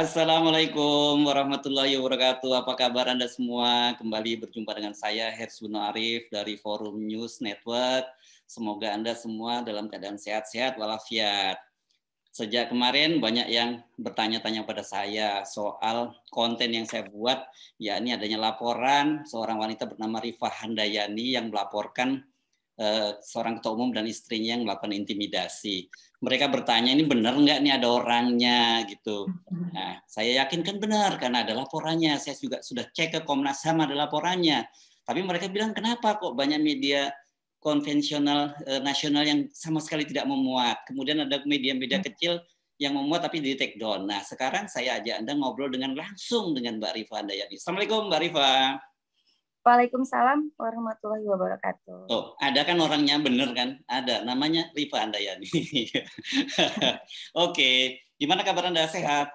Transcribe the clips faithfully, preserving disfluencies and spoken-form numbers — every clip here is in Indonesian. Assalamualaikum warahmatullahi wabarakatuh. Apa kabar Anda semua? Kembali berjumpa dengan saya, Hersubeno Arief dari Forum News Network. Semoga Anda semua dalam keadaan sehat-sehat walafiat. Sejak kemarin banyak yang bertanya-tanya pada saya soal konten yang saya buat, yakni adanya laporan seorang wanita bernama Rifa Handayani yang melaporkan eh, seorang ketua umum dan istrinya yang melakukan intimidasi. Mereka bertanya, ini benar nggak nih ada orangnya gitu. Nah, saya yakin kan benar karena ada laporannya. Saya juga sudah cek ke Komnas H A M ada laporannya. Tapi mereka bilang kenapa kok banyak media konvensional eh, nasional yang sama sekali tidak memuat. Kemudian ada media-media kecil yang memuat tapi di take down. Nah, sekarang saya ajak Anda ngobrol dengan langsung dengan Mbak Rifa Handayani. Assalamualaikum Mbak Rifa. Waalaikumsalam warahmatullahi wabarakatuh. Oh, ada kan orangnya, bener kan? Ada, namanya Rifa Handayani. Oke, gimana kabar Anda? Sehat?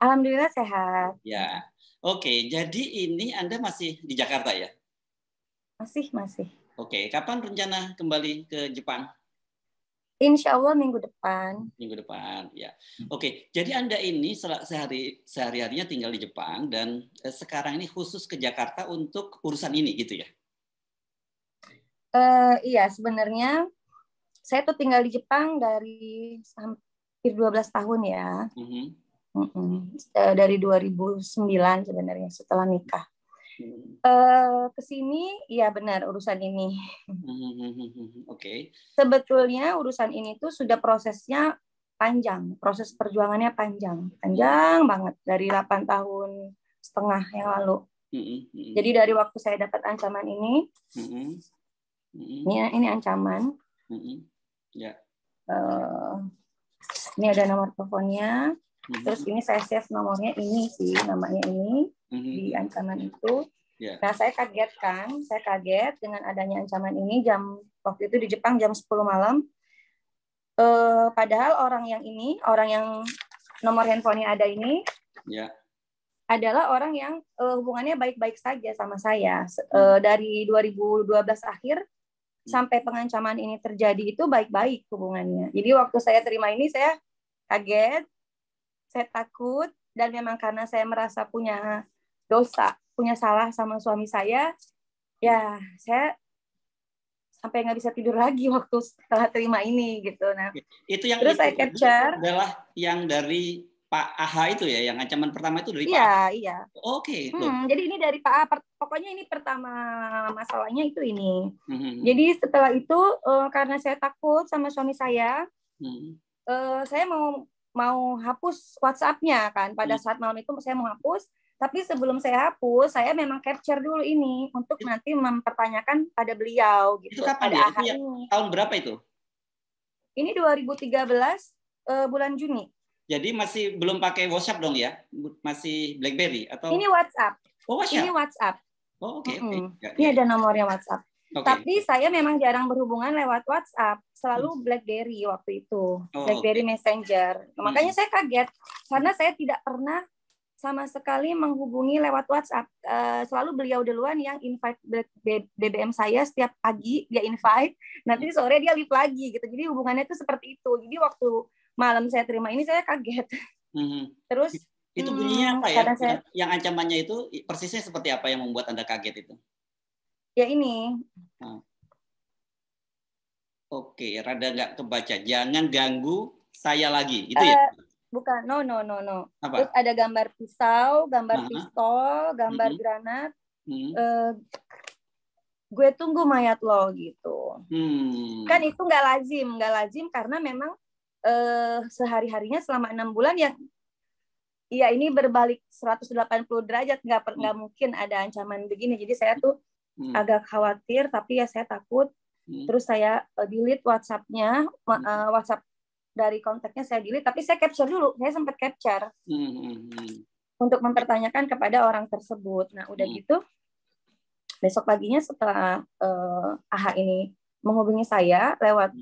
Alhamdulillah sehat. Ya, oke. Jadi ini Anda masih di Jakarta ya? Masih, masih. Oke, kapan rencana kembali ke Jepang? Insya Allah minggu depan. Minggu depan, ya. Oke, jadi Anda ini sehari sehari-harinya tinggal di Jepang dan sekarang ini khusus ke Jakarta untuk urusan ini, gitu ya? Uh, iya, sebenarnya saya tuh tinggal di Jepang dari hampir dua belas tahun ya. Uh-huh. Uh-uh. Dari dua ribu sembilan sebenarnya setelah nikah. Uh, kesini, ya benar urusan ini. Oke. Okay. Sebetulnya urusan ini tuh sudah prosesnya panjang, proses perjuangannya panjang, panjang banget dari delapan tahun setengah yang lalu. Mm-hmm. Jadi dari waktu saya dapat ancaman ini, mm-hmm. Mm-hmm. ini, ini ancaman. Mm-hmm. Yeah. Uh, ini ada nomor teleponnya. Mm-hmm. Terus ini saya save nomornya ini sih, namanya ini, mm-hmm. di ancaman itu. Yeah. Nah, saya kaget kan, saya kaget dengan adanya ancaman ini jam, waktu itu di Jepang jam sepuluh malam. Eh, padahal orang yang ini, orang yang nomor handphonenya ada ini, yeah. adalah orang yang eh, hubungannya baik-baik saja sama saya. Eh, dari dua ribu dua belas akhir, mm-hmm. sampai pengancaman ini terjadi itu baik-baik hubungannya. Jadi waktu saya terima ini, saya kaget. Saya takut, dan memang karena saya merasa punya dosa, punya salah sama suami saya, ya saya sampai nggak bisa tidur lagi waktu setelah terima ini gitu. Nah, itu yang terus itu, saya capture adalah yang dari Pak Aha itu ya, yang ancaman pertama itu dari iya, Pak. Iya. Oke. Okay, hmm, jadi ini dari Pak Aha. Pokoknya ini pertama masalahnya itu ini. Mm-hmm. Jadi setelah itu karena saya takut sama suami saya, mm-hmm. saya mau mau hapus WhatsApp-nya kan. Pada saat malam itu saya mau hapus, tapi sebelum saya hapus, saya memang capture dulu ini untuk nanti mempertanyakan pada beliau gitu. Itu kapan ya? Itu ya, tahun berapa itu? Ini dua ribu tiga belas uh, bulan Juni. Jadi masih belum pakai WhatsApp dong ya? Masih BlackBerry atau? Ini WhatsApp. Oh, WhatsApp. Ini WhatsApp. Oh, oke. Okay, okay. Mm-hmm. ya, ya. Ini ada nomornya WhatsApp. Okay. Tapi saya memang jarang berhubungan lewat WhatsApp, selalu BlackBerry waktu itu, oh, BlackBerry okay. Messenger. Makanya hmm. saya kaget karena saya tidak pernah sama sekali menghubungi lewat WhatsApp. Uh, selalu beliau duluan yang invite B B M saya setiap pagi dia invite, nanti sore dia live lagi gitu. Jadi hubungannya itu seperti itu. Jadi waktu malam saya terima ini saya kaget. Hmm. Terus itu bunyinya apa ya? Saya, yang ancamannya itu persisnya seperti apa yang membuat Anda kaget itu? Ya ini. Nah. Oke, rada nggak kebaca. Jangan ganggu saya lagi, itu uh, ya? Bukan, no, no, no, no. Apa? Terus ada gambar pisau, gambar uh-huh. pistol, gambar uh-huh. granat. Uh-huh. Uh, gue tunggu mayat lo, gitu. Hmm. Kan itu nggak lazim. Nggak lazim karena memang uh, sehari-harinya selama enam bulan yang ya ini berbalik seratus delapan puluh derajat. Nggak per- uh-huh. mungkin ada ancaman begini. Jadi saya tuh Hmm. agak khawatir, tapi ya saya takut. Hmm. Terus saya delete WhatsApp-nya, hmm. WhatsApp dari kontaknya saya delete, tapi saya capture dulu. Saya sempat capture hmm. untuk mempertanyakan kepada orang tersebut. Nah, udah hmm. gitu, besok paginya setelah uh, Aha ini menghubungi saya lewat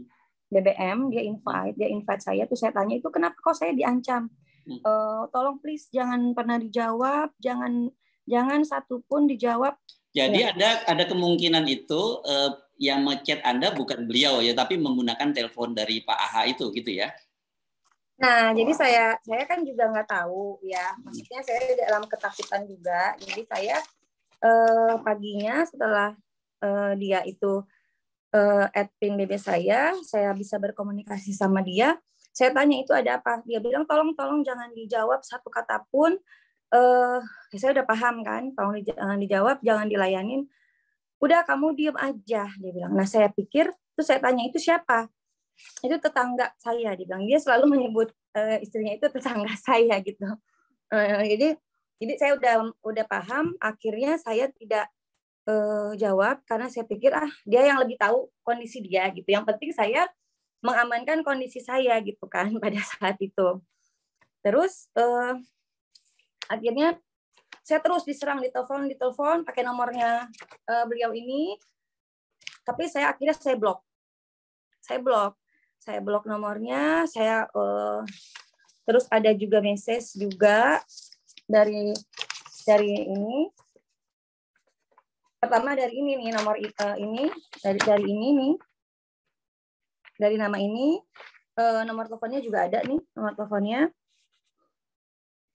B B M, dia invite, dia invite saya. Terus saya tanya, itu kenapa kok saya diancam? Hmm. Uh, tolong please jangan pernah dijawab, jangan jangan satupun dijawab. Jadi ya. ada ada kemungkinan itu eh, yang ngechat Anda bukan beliau ya, tapi menggunakan telepon dari Pak Aha itu gitu ya? Nah, jadi saya saya kan juga nggak tahu ya, maksudnya saya dalam ketakutan juga. Jadi saya eh, paginya setelah eh, dia itu eh, add pin B B saya, saya bisa berkomunikasi sama dia. Saya tanya itu ada apa? Dia bilang tolong tolong jangan dijawab satu kata pun. Eh, saya udah paham kan, tolong jangan dijawab, jangan dilayanin. Udah kamu diem aja, dia bilang. Nah saya pikir, terus saya tanya itu siapa? Itu tetangga saya, dia bilang. Dia selalu menyebut uh, istrinya itu tetangga saya gitu. Uh, jadi jadi saya udah udah paham. Akhirnya saya tidak uh, jawab karena saya pikir ah dia yang lebih tahu kondisi dia gitu. Yang penting saya mengamankan kondisi saya gitu kan pada saat itu. Terus uh, akhirnya saya terus diserang, ditelepon, ditelepon pakai nomornya uh, beliau ini. Tapi saya akhirnya saya blok. Saya blok, saya blok nomornya, saya uh, terus ada juga message juga dari dari ini. Pertama dari ini nih, nomor uh, ini, dari dari ini nih, dari nama ini, uh, nomor teleponnya juga ada nih, nomor teleponnya.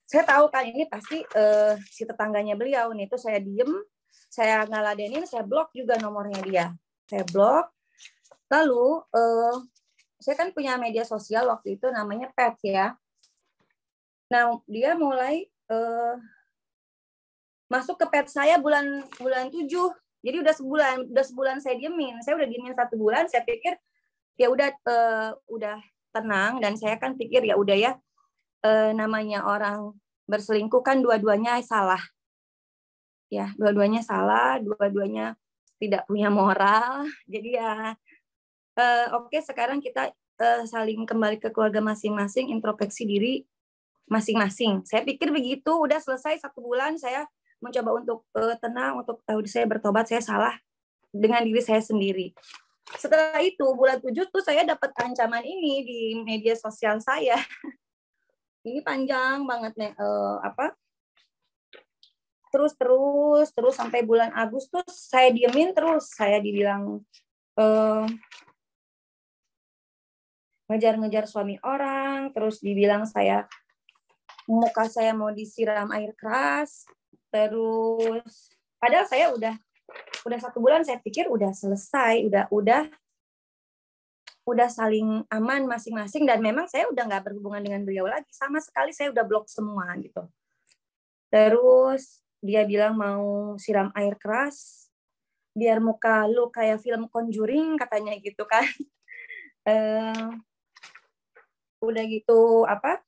Saya tahu kan ini pasti uh, si tetangganya beliau nih, itu saya diem, saya ngaladenin, saya blok juga nomornya dia, saya blok. Lalu, eh, saya kan punya media sosial waktu itu namanya Pet ya. Nah, dia mulai eh, masuk ke Pet saya bulan bulan tujuh. Jadi udah sebulan, udah sebulan saya diemin. Saya udah diemin satu bulan. Saya pikir ya udah eh, udah tenang, dan saya kan pikir ya udah ya eh, namanya orang berselingkuh kan dua-duanya salah. Ya, dua-duanya salah, dua-duanya tidak punya moral. Jadi ya Uh, oke, okay, sekarang kita uh, saling kembali ke keluarga masing-masing, introspeksi diri masing-masing. Saya pikir begitu, udah selesai satu bulan, saya mencoba untuk uh, tenang, untuk tahu saya bertobat, saya salah dengan diri saya sendiri. Setelah itu, bulan tujuh tuh saya dapat ancaman ini di media sosial saya. Ini panjang banget, nih, uh, apa? Terus, terus, terus sampai bulan Agustus, saya diemin terus, saya dibilang... Uh, ngejar-ngejar suami orang, terus dibilang saya muka saya mau disiram air keras, terus padahal saya udah udah satu bulan saya pikir udah selesai, udah udah udah saling aman masing-masing, dan memang saya udah nggak berhubungan dengan beliau lagi, sama sekali saya udah blok semua gitu. Terus dia bilang mau siram air keras, biar muka lu kayak film Conjuring katanya gitu kan. Uh, udah gitu apa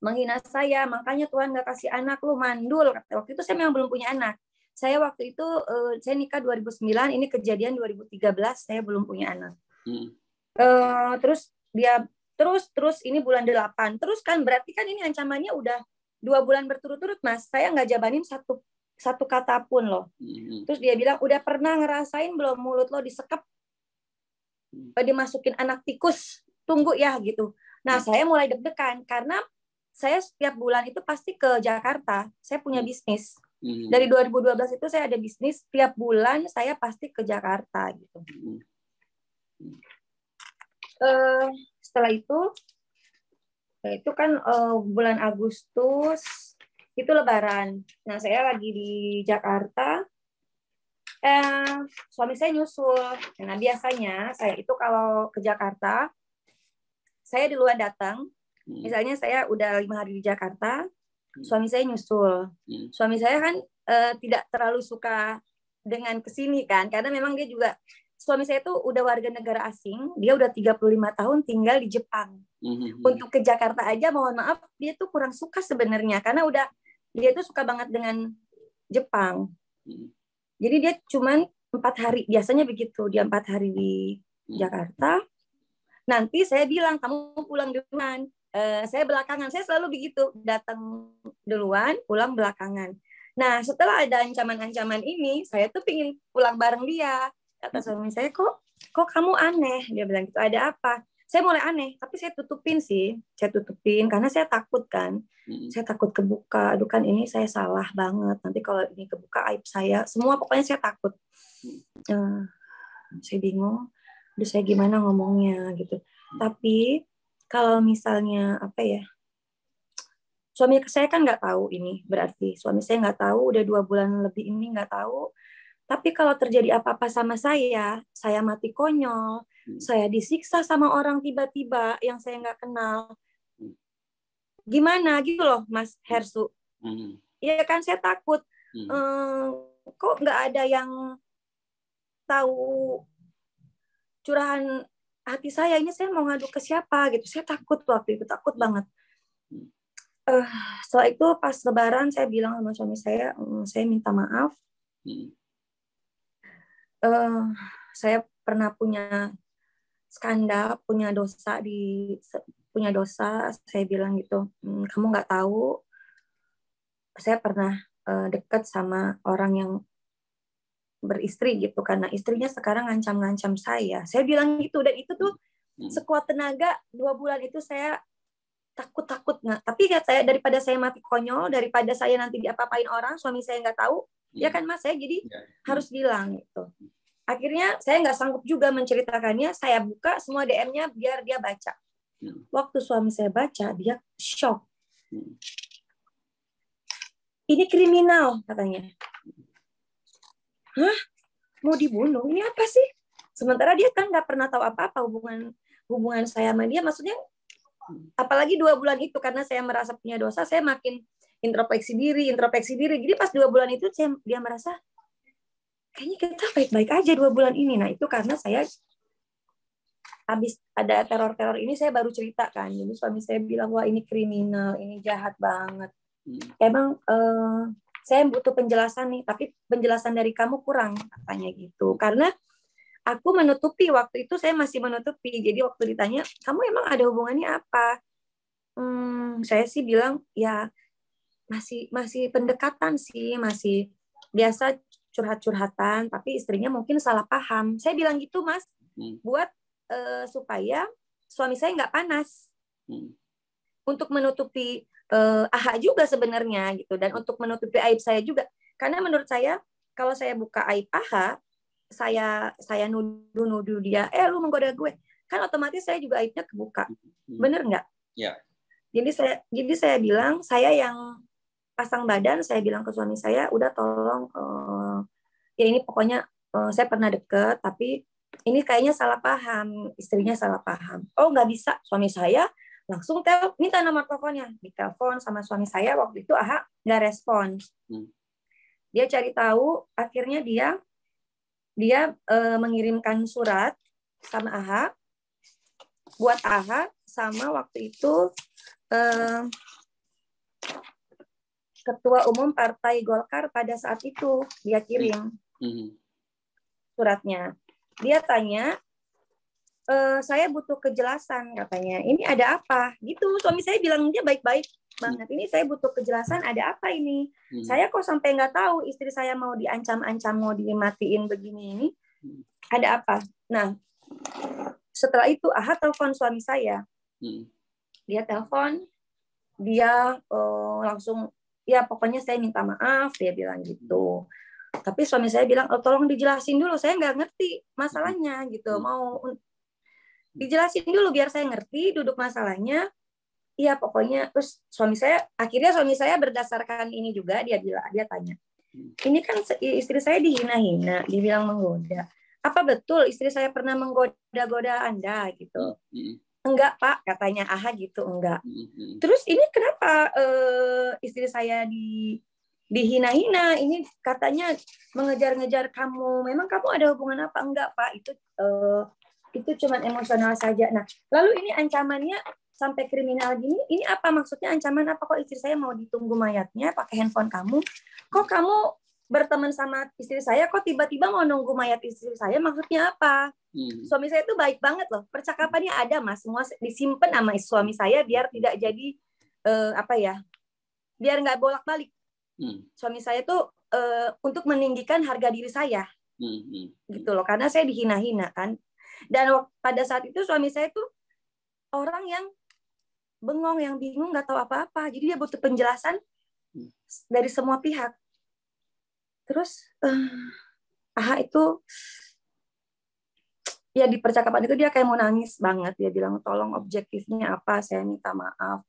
menghina saya, makanya Tuhan nggak kasih anak, lu mandul. Waktu itu saya memang belum punya anak, saya waktu itu uh, saya nikah dua ribu sembilan, ini kejadian dua ribu tiga belas, saya belum punya anak. hmm. uh, terus dia terus terus ini bulan delapan terus kan, berarti kan ini ancamannya udah dua bulan berturut-turut mas, saya nggak jabanin satu satu kata pun loh. hmm. Terus dia bilang udah pernah ngerasain belum mulut lo disekep, dimasukin anak tikus, tunggu ya gitu. Nah saya mulai deg-degan karena saya setiap bulan itu pasti ke Jakarta, saya punya bisnis. Dari dua ribu dua belas itu saya ada bisnis, setiap bulan saya pasti ke Jakarta gitu. Uh, setelah itu, itu kan uh, bulan Agustus itu Lebaran. Nah saya lagi di Jakarta. Eh, suami saya nyusul. Nah biasanya saya itu kalau ke Jakarta saya duluan datang. Misalnya saya udah lima hari di Jakarta, suami saya nyusul. Suami saya kan eh, tidak terlalu suka dengan kesini kan, karena memang dia juga, suami saya tuh udah warga negara asing, dia udah tiga puluh lima tahun tinggal di Jepang. Untuk ke Jakarta aja mohon maaf dia tuh kurang suka sebenarnya, karena udah dia tuh suka banget dengan Jepang. Jadi dia cuman empat hari, biasanya begitu, dia empat hari di Jakarta. Nanti saya bilang kamu pulang duluan, uh, saya belakangan, saya selalu begitu, datang duluan, pulang belakangan. Nah setelah ada ancaman-ancaman ini, saya tuh pingin pulang bareng dia. Kata suami saya, kok kok kamu aneh, dia bilang gitu, ada apa? Saya mulai aneh, tapi saya tutupin sih, saya tutupin karena saya takut kan, hmm. saya takut kebuka, aduh kan ini saya salah banget, nanti kalau ini kebuka aib saya, semua pokoknya saya takut. Uh, saya bingung, aduh saya gimana ngomongnya gitu. Tapi kalau misalnya apa ya, suami saya kan nggak tahu ini, berarti suami saya nggak tahu, udah dua bulan lebih ini nggak tahu. Tapi kalau terjadi apa-apa sama saya, saya mati konyol, hmm. saya disiksa sama orang tiba-tiba yang saya nggak kenal. Gimana gitu loh, Mas Hersu? Iya hmm. kan, saya takut. Hmm. Ehm, kok nggak ada yang tahu curahan hati saya, ini saya mau ngadu ke siapa gitu. Saya takut waktu itu, takut banget. Uh, setelah itu pas lebaran saya bilang sama suami saya, saya minta maaf. Uh, saya pernah punya skandal, punya dosa di punya dosa. Saya bilang gitu, kamu nggak tahu, saya pernah uh, dekat sama orang yang beristri gitu, karena istrinya sekarang ngancam-ngancam saya. Saya bilang gitu, dan itu tuh sekuat tenaga dua bulan itu saya takut-takut nggak. Tapi ya saya, daripada saya mati konyol, daripada saya nanti diapa-apain orang, suami saya nggak tahu, ya kan Mas, saya jadi ya. harus bilang gitu. Akhirnya saya nggak sanggup juga menceritakannya, saya buka semua D M-nya biar dia baca. Waktu suami saya baca, dia shock. Ini kriminal katanya. Hah? Mau dibunuh? Ini apa sih? Sementara dia kan nggak pernah tahu apa-apa hubungan hubungan saya sama dia. Maksudnya, apalagi dua bulan itu, karena saya merasa punya dosa, saya makin introspeksi diri, introspeksi diri. Jadi pas dua bulan itu, saya, dia merasa, kayaknya kita baik-baik aja dua bulan ini. Nah, itu karena saya habis ada teror-teror ini, saya baru cerita kan. Jadi suami saya bilang, wah ini kriminal, ini jahat banget. Emang... Eh, saya butuh penjelasan nih, tapi penjelasan dari kamu kurang, katanya gitu. Karena aku menutupi, waktu itu saya masih menutupi. Jadi waktu ditanya, kamu emang ada hubungannya apa? Hmm, saya sih bilang, ya masih masih pendekatan sih, masih biasa curhat-curhatan, tapi istrinya mungkin salah paham. Saya bilang gitu, Mas, hmm. buat uh, supaya suami saya nggak panas. Hmm. Untuk menutupi Uh, aha juga sebenarnya gitu, dan untuk menutupi aib saya juga, karena menurut saya kalau saya buka aib aha, saya saya nuduh-nuduh dia, eh lu menggoda gue, kan otomatis saya juga aibnya kebuka, bener nggak? Ya. Jadi saya jadi saya bilang, saya yang pasang badan, saya bilang ke suami saya, udah tolong, uh, ya ini pokoknya uh, saya pernah deket, tapi ini kayaknya salah paham, istrinya salah paham. Oh nggak bisa, suami saya langsung tel, minta nomor teleponnya, ditelepon sama suami saya waktu itu, aha nggak respon. Dia cari tahu, akhirnya dia dia e, mengirimkan surat sama aha, buat aha, sama waktu itu e, ketua umum Partai Golkar pada saat itu, dia kirim suratnya. Dia tanya, Uh, saya butuh kejelasan katanya, ini ada apa gitu. Suami saya bilang, dia baik-baik banget, ini saya butuh kejelasan, ada apa ini, hmm. saya kok sampai nggak tahu istri saya mau diancam-ancam, mau dimatiin begini ini, ada apa. Nah setelah itu aha telepon suami saya, hmm. dia telepon, dia uh, langsung, ya pokoknya saya minta maaf, dia bilang gitu. Tapi suami saya bilang, oh, tolong dijelasin dulu, saya nggak ngerti masalahnya gitu, mau dijelasin dulu biar saya ngerti duduk masalahnya. Iya pokoknya. Terus suami saya, akhirnya suami saya berdasarkan ini juga, dia bilang, dia tanya, ini kan istri saya dihina-hina, dibilang menggoda. Apa betul istri saya pernah menggoda-goda Anda gitu? Enggak Pak, katanya aha gitu, enggak. Terus ini kenapa eh, istri saya di dihina-hina, ini katanya mengejar-ngejar kamu, memang kamu ada hubungan apa? Enggak Pak, itu... Eh, itu cuma emosional saja. Nah, lalu ini ancamannya sampai kriminal gini, ini apa maksudnya, ancaman apa, kok istri saya mau ditunggu mayatnya pakai handphone kamu, kok kamu berteman sama istri saya, kok tiba-tiba mau nunggu mayat istri saya, maksudnya apa? Hmm. Suami saya itu baik banget loh, percakapannya ada Mas, semua disimpan sama suami saya biar tidak jadi eh, apa ya, biar nggak bolak-balik. Hmm. Suami saya tuh eh, untuk meninggikan harga diri saya, hmm. gitu loh, karena saya dihina-hina kan. Dan pada saat itu suami saya tuh orang yang bengong, yang bingung, nggak tahu apa-apa. Jadi dia butuh penjelasan dari semua pihak. Terus, uh, aha itu ya di percakapan itu dia kayak mau nangis banget, dia bilang tolong objektifnya apa, saya minta maaf.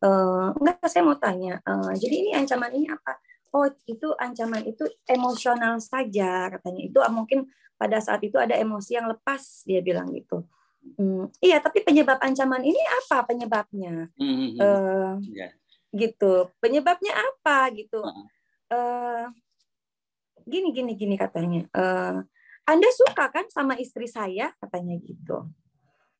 Uh, enggak, saya mau tanya, uh, jadi ini ancaman ini apa? Oh, itu ancaman itu emosional saja katanya, itu mungkin pada saat itu ada emosi yang lepas, dia bilang gitu. Hmm, iya, tapi penyebab ancaman ini apa penyebabnya? Mm-hmm. uh, yeah. Gitu. Penyebabnya apa gitu? Uh-huh. uh, gini gini gini katanya. Uh, Anda suka kan sama istri saya katanya gitu.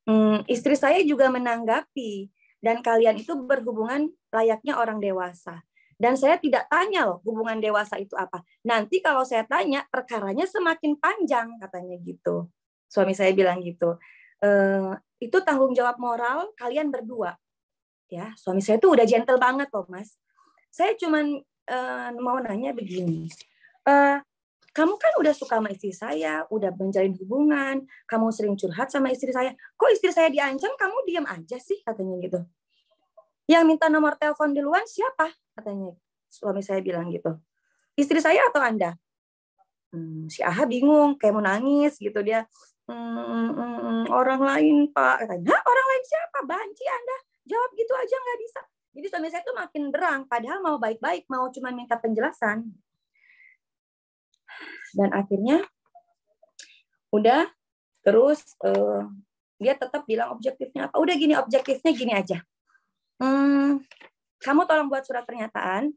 Hmm, istri saya juga menanggapi dan kalian itu berhubungan layaknya orang dewasa. Dan saya tidak tanya loh hubungan dewasa itu apa. Nanti kalau saya tanya perkaranya semakin panjang katanya gitu. Suami saya bilang gitu. Uh, itu tanggung jawab moral kalian berdua, ya. Suami saya tuh udah gentle banget loh, Mas. Saya cuman uh, mau nanya begini, uh, kamu kan udah suka sama istri saya, udah menjalin hubungan, kamu sering curhat sama istri saya. Kok istri saya diancam, kamu diam aja sih katanya gitu. Yang minta nomor telepon duluan siapa katanya, suami saya bilang gitu. Istri saya atau Anda? Hmm, si Aha bingung, kayak mau nangis gitu dia. Hmm, hmm, orang lain Pak, katanya. Orang lain siapa? Banci Anda, jawab gitu aja nggak bisa. Jadi suami saya tuh makin berang, padahal mau baik-baik, mau cuma minta penjelasan. Dan akhirnya udah terus uh, dia tetap bilang objektifnya apa. Udah gini, objektifnya gini aja. Hmm, kamu tolong buat surat pernyataan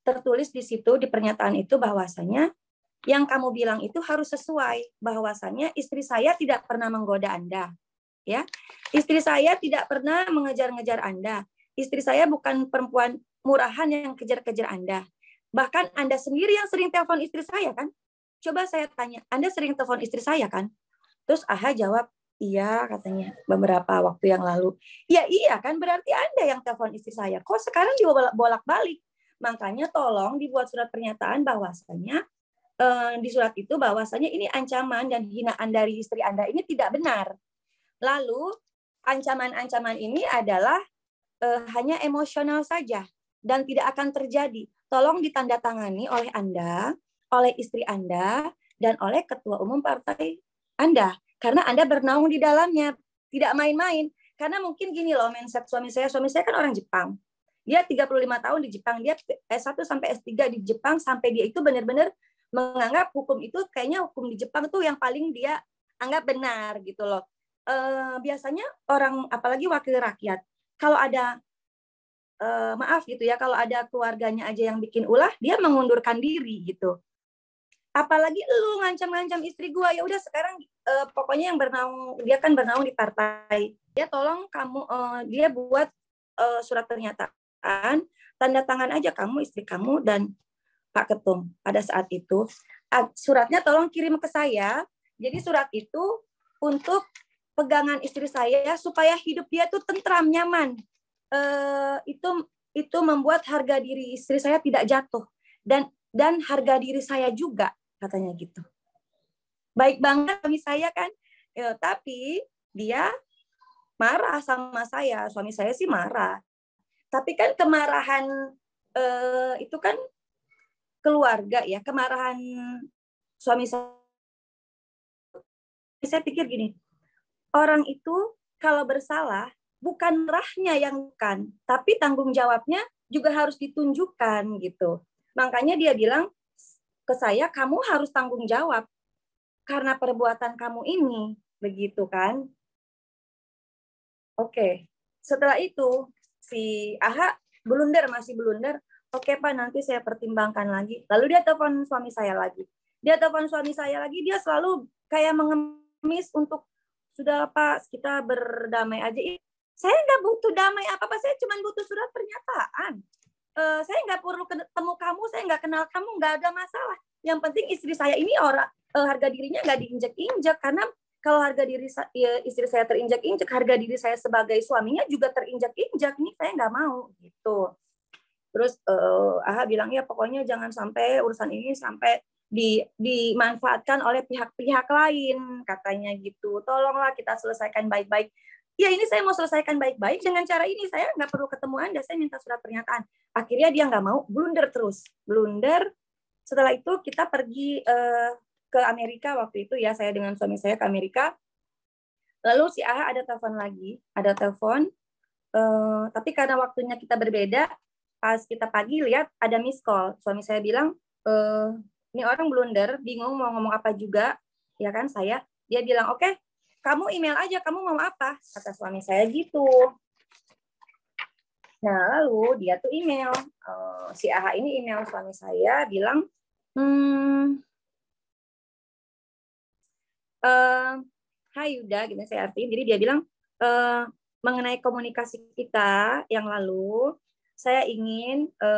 tertulis di situ, di pernyataan itu bahwasanya yang kamu bilang itu harus sesuai, bahwasannya istri saya tidak pernah menggoda Anda, ya. Istri saya tidak pernah mengejar-ngejar Anda. Istri saya bukan perempuan murahan yang kejar-kejar Anda. Bahkan Anda sendiri yang sering telepon istri saya kan? Coba saya tanya, Anda sering telepon istri saya kan? Terus Aha jawab, iya katanya beberapa waktu yang lalu. Ya iya kan, berarti Anda yang telepon istri saya. Kok sekarang dibolak-balik? Makanya tolong dibuat surat pernyataan bahwasannya di surat itu bahwasanya ini ancaman dan hinaan dari istri Anda ini tidak benar. Lalu ancaman-ancaman ini adalah eh, hanya emosional saja dan tidak akan terjadi. Tolong ditandatangani oleh Anda, oleh istri Anda, dan oleh ketua umum partai Anda. Karena Anda bernaung di dalamnya, tidak main-main. Karena mungkin gini loh mindset suami saya, suami saya kan orang Jepang. Dia tiga puluh lima tahun di Jepang, dia S satu sampai S tiga di Jepang, sampai dia itu benar-benar menganggap hukum itu kayaknya hukum di Jepang tuh yang paling dia anggap benar gitu loh. E, biasanya orang apalagi wakil rakyat kalau ada e, maaf gitu ya, kalau ada keluarganya aja yang bikin ulah dia mengundurkan diri gitu. Apalagi lu ngancam-ngancam istri gua, ya udah sekarang e, pokoknya yang bernaung, dia kan bernaung di partai. Dia tolong kamu e, dia buat e, surat pernyataan, tanda tangan aja kamu, istri kamu dan Pak Ketum pada saat itu. Suratnya tolong kirim ke saya. Jadi surat itu untuk pegangan istri saya supaya hidup dia tuh tentram, nyaman. E, itu itu membuat harga diri istri saya tidak jatuh dan dan harga diri saya juga katanya gitu. Baik banget suami saya kan. E, tapi dia marah sama saya. Suami saya sih marah. Tapi kan kemarahan e, itu kan keluarga ya, kemarahan suami saya. Saya pikir gini, orang itu kalau bersalah bukan rahnya yang bukan, tapi tanggung jawabnya juga harus ditunjukkan gitu. Makanya dia bilang ke saya, kamu harus tanggung jawab karena perbuatan kamu ini, begitu kan? Oke, setelah itu si Aha blunder, masih blunder. Oke Pak, nanti saya pertimbangkan lagi. Lalu dia telepon suami saya lagi. Dia telepon suami saya lagi, dia selalu kayak mengemis untuk, sudah Pak, kita berdamai aja. Saya nggak butuh damai apa-apa, saya cuma butuh surat pernyataan. Uh, saya nggak perlu ketemu kamu, saya nggak kenal kamu, nggak ada masalah. Yang penting istri saya ini orang uh, harga dirinya nggak diinjak-injak. Karena kalau harga diri ya, istri saya terinjak-injak, harga diri saya sebagai suaminya juga terinjak-injak. Ini saya nggak mau, gitu. Terus uh, Aha bilang ya pokoknya jangan sampai urusan ini sampai di, dimanfaatkan oleh pihak-pihak lain katanya gitu. Tolonglah kita selesaikan baik-baik. Ya ini saya mau selesaikan baik-baik dengan cara ini. Saya nggak perlu ketemu Anda. Saya minta surat pernyataan. Akhirnya dia nggak mau, blunder terus, blunder. Setelah itu kita pergi uh, ke Amerika waktu itu ya, saya dengan suami saya ke Amerika. Lalu si Aha ada telepon lagi, ada telepon. Uh, tapi karena waktunya kita berbeda, pas kita pagi lihat ada miss call. Suami saya bilang, uh, ini orang blunder, bingung mau ngomong apa juga, ya kan saya. Dia bilang, oke, okay, kamu email aja, kamu mau apa? Kata suami saya gitu. Nah lalu dia tuh email, uh, si Aha ini email suami saya bilang, hmm, uh, Hai Yuda, gitu saya artiin. Jadi dia bilang e, mengenai komunikasi kita yang lalu, saya ingin e,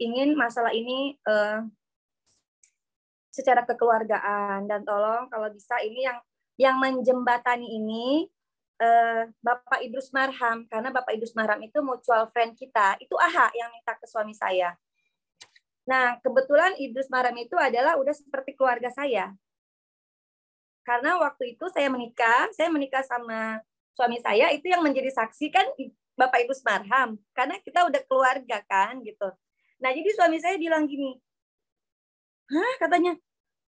ingin masalah ini e, secara kekeluargaan, dan tolong kalau bisa ini yang yang menjembatani ini e, Bapak Idrus Marham, karena Bapak Idrus Marham itu mutual friend kita, itu Aha yang minta ke suami saya. Nah kebetulan Idrus Marham itu adalah udah seperti keluarga saya. Karena waktu itu saya menikah, saya menikah sama suami saya, itu yang menjadi saksi kan Bapak Ibu Marham. Karena kita udah keluarga kan, gitu. Nah, jadi suami saya bilang gini, hah, katanya,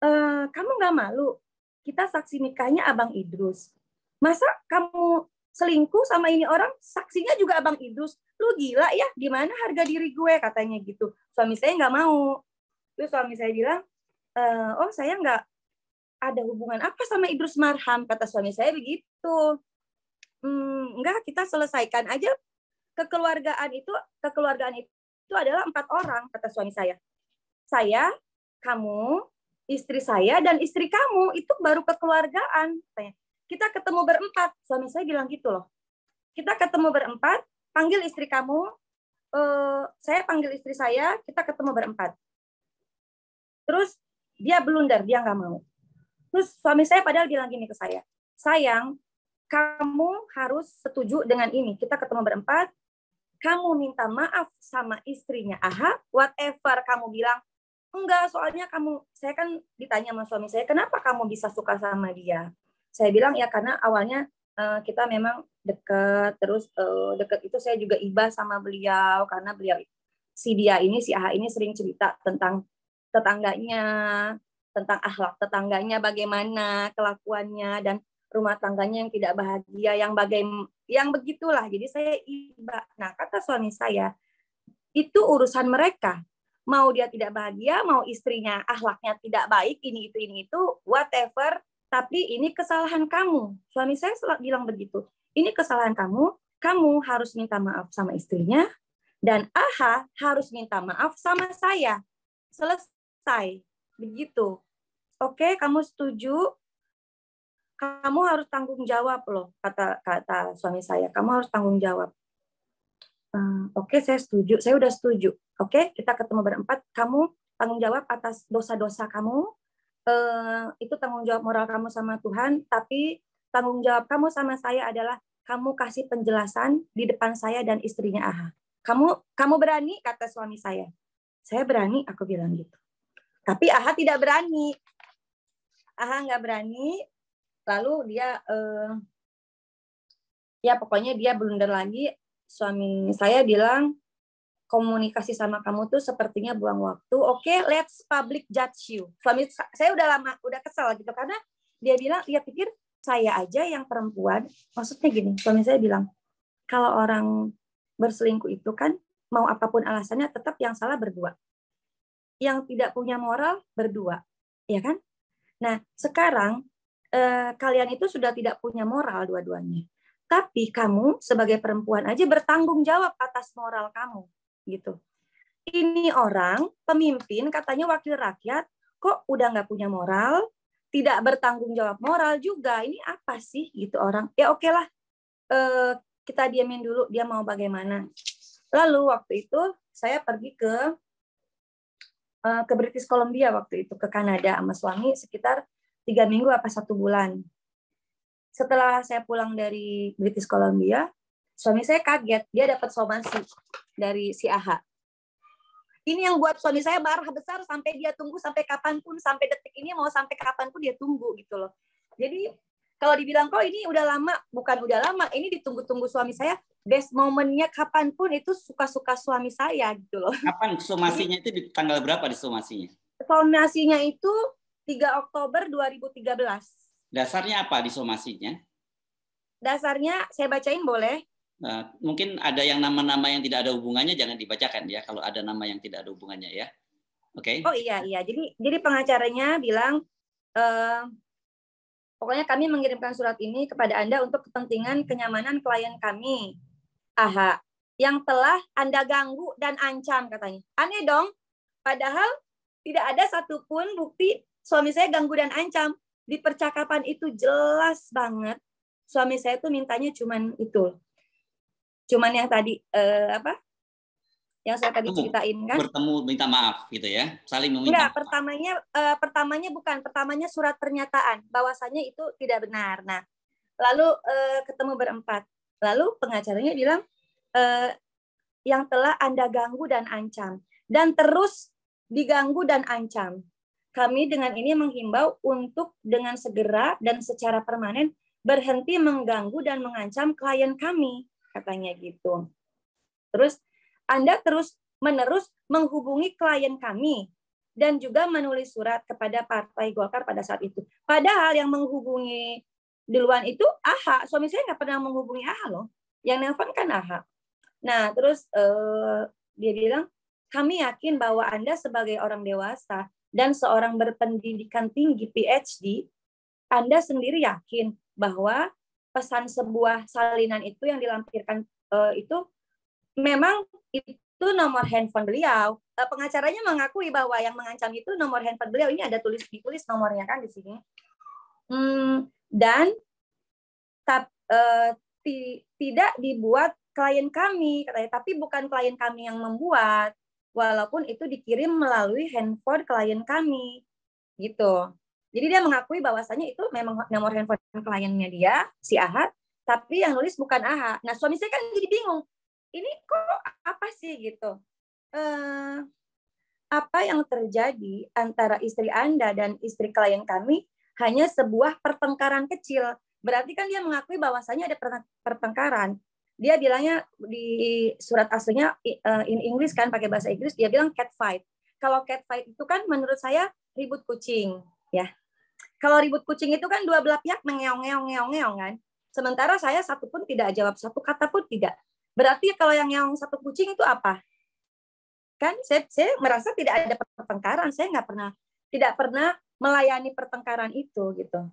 e, kamu nggak malu? Kita saksi nikahnya Abang Idrus. Masa kamu selingkuh sama ini orang, saksinya juga Abang Idrus? Lu gila ya, gimana harga diri gue? Katanya gitu. Suami saya nggak mau. Terus suami saya bilang, e, oh saya nggak, ada hubungan apa sama Idrus Marham, kata suami saya begitu. Hmm, enggak, kita selesaikan aja kekeluargaan itu, kekeluargaan itu adalah empat orang, kata suami saya. Saya, kamu, istri saya, dan istri kamu, itu baru kekeluargaan. Kita ketemu berempat, suami saya bilang gitu loh. Kita ketemu berempat, panggil istri kamu, eh, saya panggil istri saya, kita ketemu berempat. Terus dia blunder, dia nggak mau. Terus suami saya padahal bilang gini ke saya, sayang, kamu harus setuju dengan ini. Kita ketemu berempat, kamu minta maaf sama istrinya Aha, whatever kamu bilang. Enggak, soalnya kamu, saya kan ditanya sama suami saya, kenapa kamu bisa suka sama dia? Saya bilang, ya karena awalnya uh, kita memang deket, terus uh, deket itu saya juga iba sama beliau, karena beliau, si dia ini, si Aha ini sering cerita tentang tetangganya, tentang akhlak tetangganya bagaimana, kelakuannya, dan rumah tangganya yang tidak bahagia, yang bagaimana, yang begitulah. Jadi saya iba. Nah kata suami saya, itu urusan mereka. Mau dia tidak bahagia, mau istrinya akhlaknya tidak baik, ini itu ini itu, whatever. Tapi ini kesalahan kamu. Suami saya selalu bilang begitu. Ini kesalahan kamu. Kamu harus minta maaf sama istrinya, dan Aha harus minta maaf sama saya. Selesai. Begitu. Oke, kamu setuju? Kamu harus tanggung jawab loh, kata kata suami saya. Kamu harus tanggung jawab. Uh, Oke, saya setuju. Saya udah setuju. Oke, kita ketemu berempat. Kamu tanggung jawab atas dosa-dosa kamu. Uh, itu tanggung jawab moral kamu sama Tuhan. Tapi tanggung jawab kamu sama saya adalah kamu kasih penjelasan di depan saya dan istrinya Aha. Kamu kamu berani? Kata suami saya. Saya berani, aku bilang gitu. Tapi Aha tidak berani. Aha nggak berani. Lalu dia, eh, ya pokoknya dia blunder lagi. Suami saya bilang, komunikasi sama kamu tuh sepertinya buang waktu. Oke, okay, let's public judge you. Suami saya udah lama, udah kesel gitu. Karena dia bilang, dia pikir saya aja yang perempuan. Maksudnya gini, suami saya bilang, kalau orang berselingkuh itu kan, mau apapun alasannya, tetap yang salah berdua. Yang tidak punya moral berdua, ya kan? Nah sekarang eh, kalian itu sudah tidak punya moral dua-duanya, tapi kamu sebagai perempuan aja bertanggung jawab atas moral kamu, gitu. Ini orang pemimpin katanya wakil rakyat, kok udah nggak punya moral, tidak bertanggung jawab moral juga, ini apa sih gitu orang? Ya oke lah, eh, kita diamin dulu dia mau bagaimana. Lalu waktu itu saya pergi ke ke British Columbia waktu itu, ke Kanada sama suami sekitar tiga minggu apa satu bulan. Setelah saya pulang dari British Columbia, suami saya kaget, dia dapat somasi dari si Aha. Ini yang buat suami saya marah besar, sampai dia tunggu sampai kapanpun, sampai detik ini mau sampai kapanpun dia tunggu gitu loh. Jadi kalau dibilang kok ini udah lama, bukan udah lama, ini ditunggu-tunggu suami saya. Best momennya kapanpun itu suka-suka suami saya gitu loh. Kapan somasinya itu, di tanggal berapa di somasinya? Somasinya itu tiga Oktober dua ribu tiga belas. Dasarnya apa di somasinya? Dasarnya saya bacain boleh? Nah, mungkin ada yang nama-nama yang tidak ada hubungannya jangan dibacakan ya, kalau ada nama yang tidak ada hubungannya ya. Oke. Okay. Oh iya iya. Jadi jadi pengacaranya bilang eh, pokoknya kami mengirimkan surat ini kepada Anda untuk kepentingan kenyamanan klien kami, Aha, yang telah Anda ganggu dan ancam katanya. Aneh dong. Padahal tidak ada satupun bukti suami saya ganggu dan ancam. Di percakapan itu jelas banget suami saya tuh mintanya cuman itu. Cuman yang tadi eh, apa? Yang saya tadi ceritain kan? Bertemu minta maaf gitu ya, saling meminta. Enggak, pertamanya eh, pertamanya bukan, pertamanya surat pernyataan bahwasanya itu tidak benar. Nah, lalu eh, ketemu berempat. Lalu pengacaranya bilang eh, yang telah Anda ganggu dan ancam dan terus diganggu dan ancam. Kami dengan ini menghimbau untuk dengan segera dan secara permanen berhenti mengganggu dan mengancam klien kami, katanya gitu. Terus Anda terus-menerus menghubungi klien kami dan juga menulis surat kepada Partai Golkar pada saat itu. Padahal yang menghubungi duluan itu Aha. Suami saya nggak pernah menghubungi Aha loh. Yang nelfon kan Aha. Nah, terus eh, dia bilang, kami yakin bahwa Anda sebagai orang dewasa dan seorang berpendidikan tinggi P H D, Anda sendiri yakin bahwa pesan sebuah salinan itu yang dilampirkan eh, itu memang itu nomor handphone beliau. Pengacaranya mengakui bahwa yang mengancam itu nomor handphone beliau. Ini ada tulis ditulis nomornya kan di sini. Hmm, dan tap, eh, tidak dibuat klien kami, katanya. Tapi bukan klien kami yang membuat, walaupun itu dikirim melalui handphone klien kami, gitu. Jadi dia mengakui bahwasannya itu memang nomor handphone kliennya dia, si Aha. Tapi yang nulis bukan Aha. Nah suami saya kan jadi bingung. Ini kok apa sih gitu? Eh, apa yang terjadi antara istri Anda dan istri klien kami hanya sebuah pertengkaran kecil. Berarti kan dia mengakui bahwasanya ada pertengkaran. Dia bilangnya di surat aslinya in English kan, pakai bahasa Inggris, dia bilang cat fight. Kalau cat fight itu kan menurut saya ribut kucing, ya. Kalau ribut kucing itu kan dua belah pihak mengeong-ngeong-ngeong kan. Sementara saya satu pun tidak jawab, satu kata pun tidak. Berarti kalau yang yang satu kucing itu apa? Kan saya, saya merasa tidak ada pertengkaran, saya nggak pernah tidak pernah melayani pertengkaran itu gitu.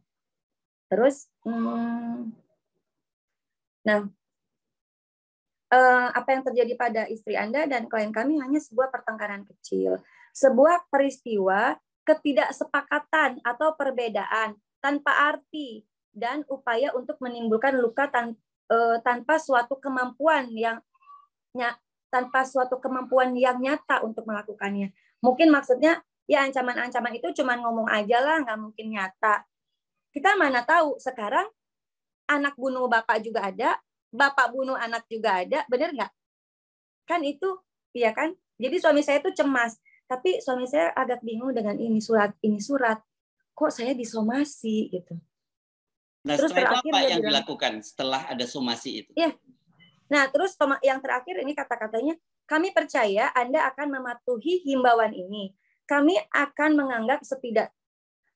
Terus, hmm, nah, eh, apa yang terjadi pada istri Anda dan klien kami hanya sebuah pertengkaran kecil, sebuah peristiwa ketidaksepakatan atau perbedaan tanpa arti dan upaya untuk menimbulkan luka tanpa tanpa suatu kemampuan yang tanpa suatu kemampuan yang nyata untuk melakukannya. Mungkin maksudnya ya ancaman-ancaman itu cuman ngomong aja lah, nggak mungkin nyata. Kita mana tahu sekarang anak bunuh bapak juga ada, bapak bunuh anak juga ada, bener nggak? Kan itu, iya kan? Jadi suami saya itu cemas, tapi suami saya agak bingung dengan ini surat, ini surat. Kok saya disomasi gitu? Nah, terus setelah itu apa yang bilang, dilakukan setelah ada somasi itu? Ya. Nah, terus yang terakhir ini kata-katanya, kami percaya Anda akan mematuhi himbauan ini. Kami akan menganggap setidak,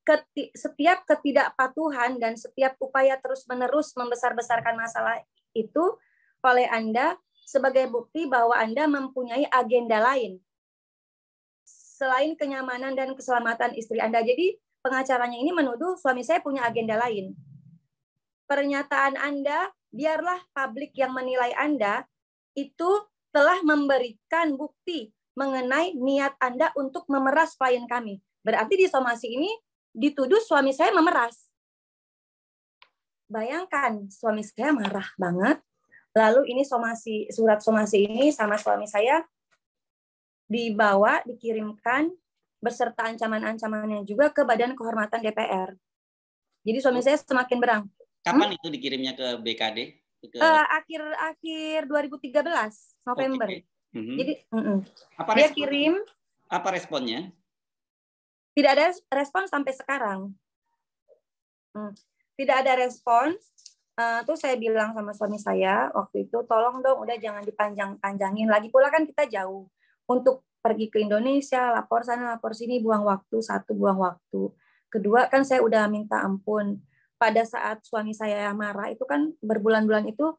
keti, setiap ketidakpatuhan dan setiap upaya terus-menerus membesar-besarkan masalah itu oleh Anda sebagai bukti bahwa Anda mempunyai agenda lain selain kenyamanan dan keselamatan istri Anda. Jadi pengacaranya ini menuduh suami saya punya agenda lain. Pernyataan Anda, biarlah publik yang menilai Anda, itu telah memberikan bukti mengenai niat Anda untuk memeras klien kami. Berarti di somasi ini dituduh suami saya memeras. Bayangkan, suami saya marah banget. Lalu ini somasi, surat somasi ini sama suami saya dibawa, dikirimkan beserta ancaman-ancamannya juga ke Badan Kehormatan D P R. Jadi suami saya semakin berang. Kapan hmm? itu dikirimnya ke B K D? Ke... Uh, akhir akhir dua ribu tiga belas November. Okay. Mm-hmm. Jadi mm-mm. Apa dia respon? Kirim. Apa responnya? Tidak ada respon sampai sekarang. Hmm. Tidak ada respon. Uh, tuh saya bilang sama suami saya waktu itu, tolong dong, udah jangan dipanjang-panjangin. Lagi pula kan kita jauh. Untuk pergi ke Indonesia, lapor sana, lapor sini, buang waktu, satu buang waktu. Kedua, kan saya udah minta ampun. Pada saat suami saya marah, itu kan berbulan-bulan itu,